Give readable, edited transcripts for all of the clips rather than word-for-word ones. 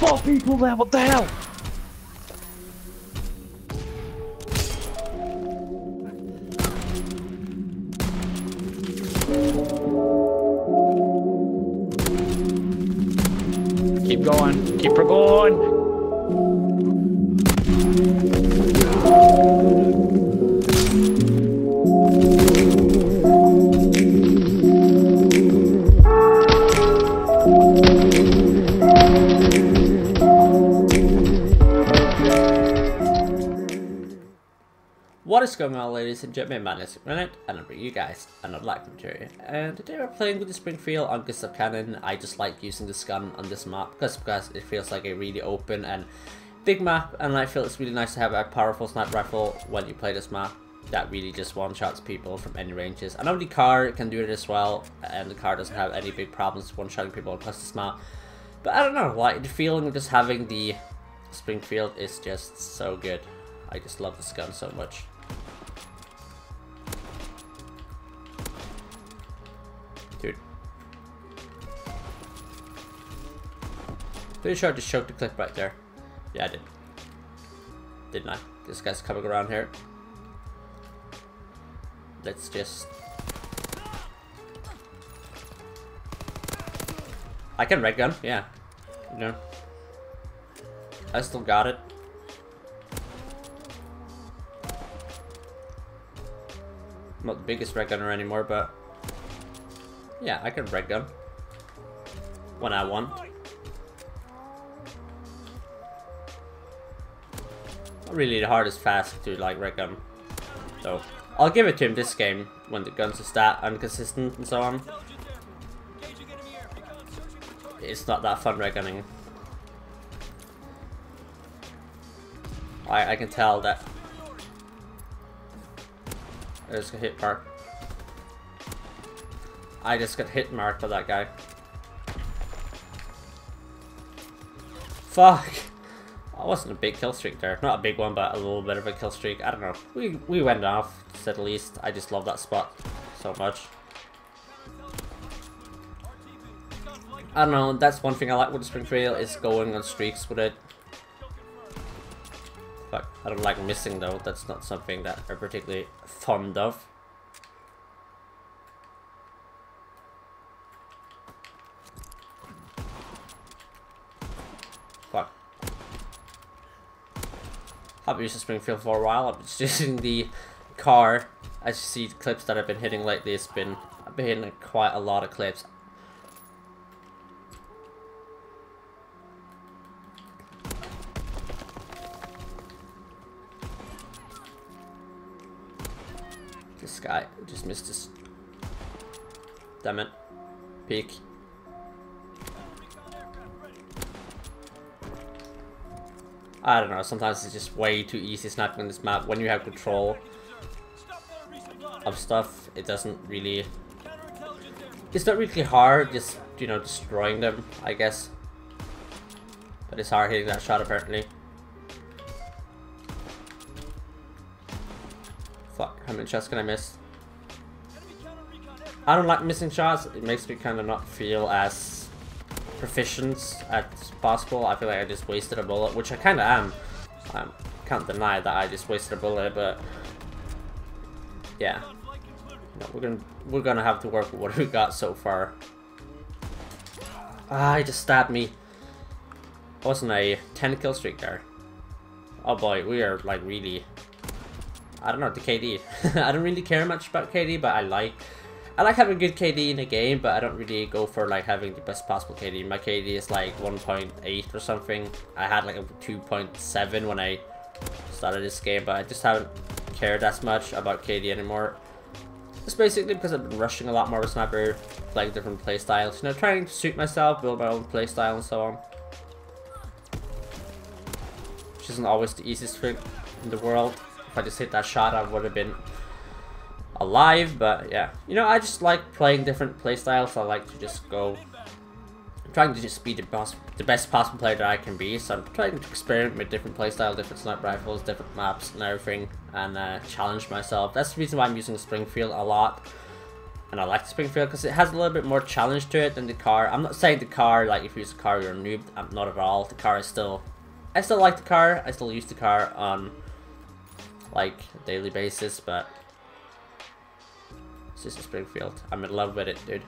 4 people there, what the hell? Keep going, keep her going. What is going on, ladies and gentlemen? My name is Renet, and I bring you guys another like material. And today we're playing with the Springfield on Custom Cannon. I just like using this gun on this map because it feels like a really open and big map, and I feel it's really nice to have a powerful sniper rifle when you play this map that really just one-shots people from any ranges. I know the car can do it as well, and the car doesn't have any big problems one-shotting people across this map. But I don't know, like, the feeling of just having the Springfield is just so good. I just love this gun so much. Dude. Pretty sure I just choked the clip right there. Yeah, I did. Didn't I? This guy's coming around here. Let's just... I can red gun, yeah. No. I still got it. I'm not the biggest red gunner anymore, but yeah, I can red gun when I want. Not really the hardest fast to like red gun, so I'll give it to him this game when the guns are that inconsistent and so on. It's not that fun red gunning. I can tell that. I just got hit mark. I just got hit marked by that guy. Fuck! I wasn't a big kill streak there. Not a big one, but a little bit of a kill streak. I don't know. We went off, at least. I just love that spot so much. I don't know. That's one thing I like with the Springfield is going on streaks with it. But I don't like missing though, that's not something that I'm particularly fond of. Fuck. I've been using Springfield for a while, I've been using the car. As you see the clips that I've been hitting lately, I've been hitting quite a lot of clips. This guy just missed his... Damn it. Peek. I don't know, sometimes it's just way too easy sniping on this map. When you have control of stuff, it doesn't really... It's not really hard, just, you know, destroying them, I guess. But it's hard hitting that shot, apparently. Fuck, how many shots can I miss? I don't like missing shots, it makes me kind of not feel as proficient as possible. I feel like I just wasted a bullet, which I kind of am. I can't deny that I just wasted a bullet, but yeah. No, we're gonna have to work with what we got so far. Ah, he just stabbed me. I wasn't a 10 kill streak there. Oh boy, we are like really... I don't know, the KD. I don't really care much about KD, but I like having good KD in a game, but I don't really go for like having the best possible KD. My KD is like 1.8 or something. I had like a 2.7 when I started this game, but I just haven't cared as much about KD anymore. It's basically because I've been rushing a lot more with sniper, playing different playstyles, you know, trying to suit myself, build my own playstyle and so on. Which isn't always the easiest thing in the world. If I just hit that shot, I would have been alive, but yeah. You know, I just like playing different playstyles. I like to just go... I'm trying to just be the best possible player that I can be, so I'm trying to experiment with different playstyles, different sniper rifles, different maps and everything, and challenge myself. That's the reason why I'm using Springfield a lot. And I like the Springfield because it has a little bit more challenge to it than the car. I'm not saying the car, like if you use the car you're a noob, I'm not at all. The car is still, I still like the car, I still use the car on like a daily basis, but it's just a Springfield. I'm in love with it, dude.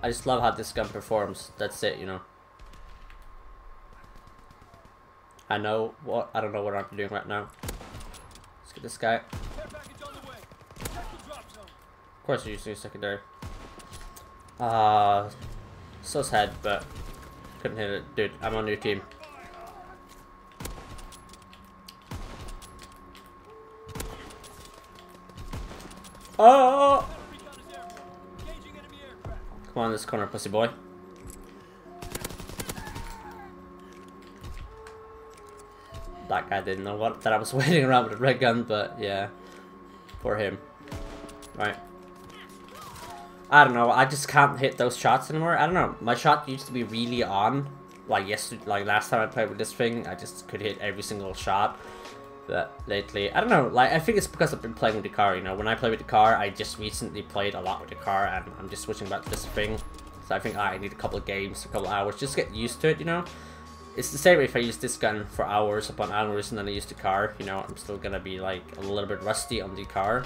I just love how this gun performs. That's it, you know. I don't know what I'm doing right now. Let's get this guy. Of course, you're using secondary. So sad, but couldn't hit it, dude. I'm on your team. Oh! Come on, this corner, pussy boy. That guy didn't know what that I was waiting around with a red gun, but yeah, for him. Right. I don't know. I just can't hit those shots anymore. I don't know. My shot used to be really on. Like yesterday, like last time I played with this thing, I just could hit every single shot. But lately, I don't know. Like I think it's because I've been playing with the car. You know, when I play with the car, I just recently played a lot with the car, and I'm just switching back to this thing. So I think I need a couple of games, a couple of hours, just get used to it. You know. It's the same if I use this gun for hours upon hours and then I use the car, you know, I'm still gonna be like a little bit rusty on the car.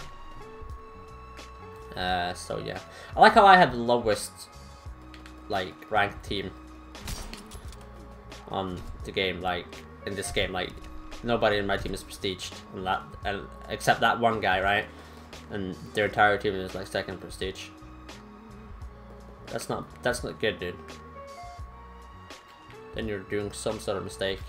So yeah. I like how I had the lowest like ranked team on the game, like in this game, like nobody in my team is prestiged and that, except that one guy, right? And their entire team is like second prestige. That's not good, dude. Then you're doing some sort of mistake.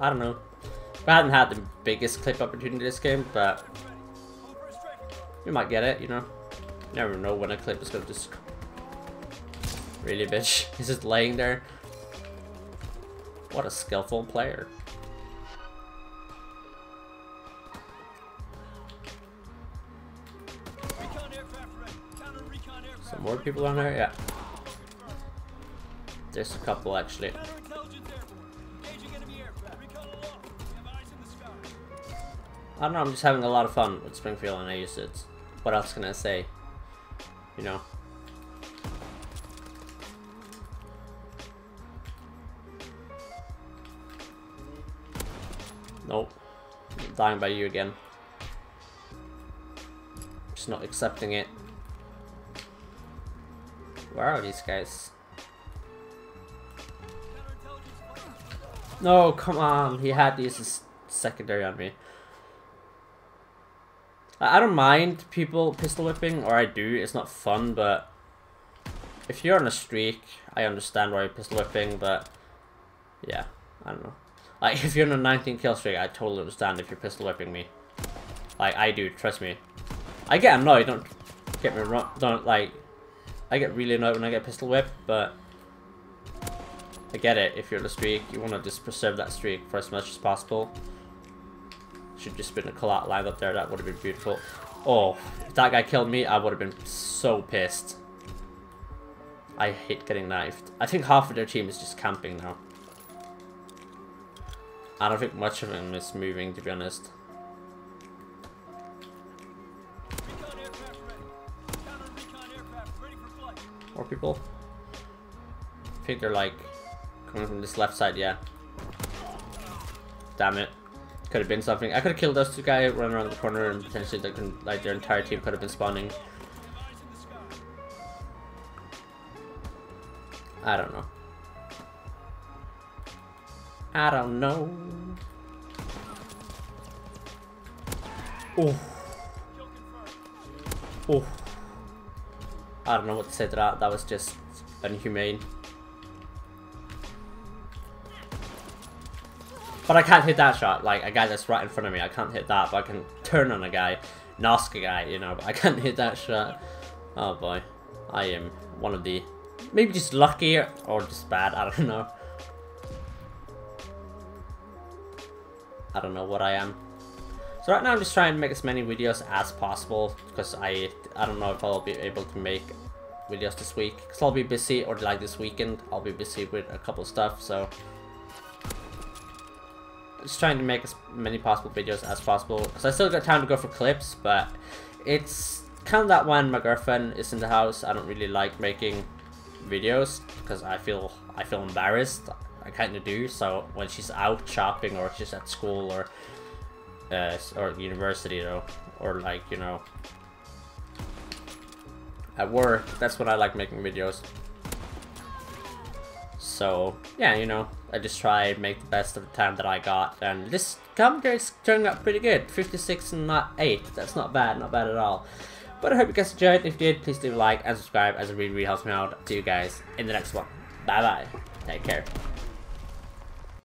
I don't know. I haven't had the biggest clip opportunity this game, but you might get it, you know. You never know when a clip is gonna just... Really, bitch? He's just laying there. What a skillful player. Some more people on there, yeah. There's a couple actually. I don't know, I'm just having a lot of fun with Springfield and I use it. What else can I say? You know. Nope. I'm dying by you again. Just not accepting it. Where are these guys? No, come on. He had to use his secondary on me. I don't mind people pistol whipping, or I do. It's not fun, but if you're on a streak, I understand why you're pistol whipping, but yeah, I don't know. Like, if you're on a 19 kill streak, I totally understand if you're pistol whipping me. Like, I do, trust me. I get annoyed, don't get me wrong, don't, like... I get really annoyed when I get pistol whipped, but I get it. If you're on a streak, you want to just preserve that streak for as much as possible. Should just been a collab line up there. That would have been beautiful. Oh, if that guy killed me, I would have been so pissed. I hate getting knifed. I think half of their team is just camping now. I don't think much of them is moving, to be honest. More people. I think they're like coming from this left side, yeah. Damn it. Could have been something. I could have killed those two guys running around the corner and potentially they couldn't, like their entire team could have been spawning. I don't know. I don't know. Oh. Oh. I don't know what to say to that, that was just inhumane. But I can't hit that shot, like a guy that's right in front of me, I can't hit that, but I can turn on a guy, knock a guy, you know, but I can't hit that shot. Oh boy, I am one of the, maybe just lucky or just bad, I don't know. I don't know what I am. So right now I'm just trying to make as many videos as possible, because I don't know if I'll be able to make videos this week, because I'll be busy, or like this weekend I'll be busy with a couple of stuff. So just trying to make as many possible videos as possible, because I still got time to go for clips, but it's kind of that when my girlfriend is in the house, I don't really like making videos because I feel embarrassed. I kind of do. So when she's out shopping, or she's at school, or university, or like, you know, at work, that's when I like making videos. So yeah, you know, I just try and make the best of the time that I got, and this commentary is turning out pretty good. 56 and not 8. That's not bad, not bad at all. But I hope you guys enjoyed. If you did, please do like and subscribe, as it really helps me out. See you guys in the next one. Bye bye. Take care.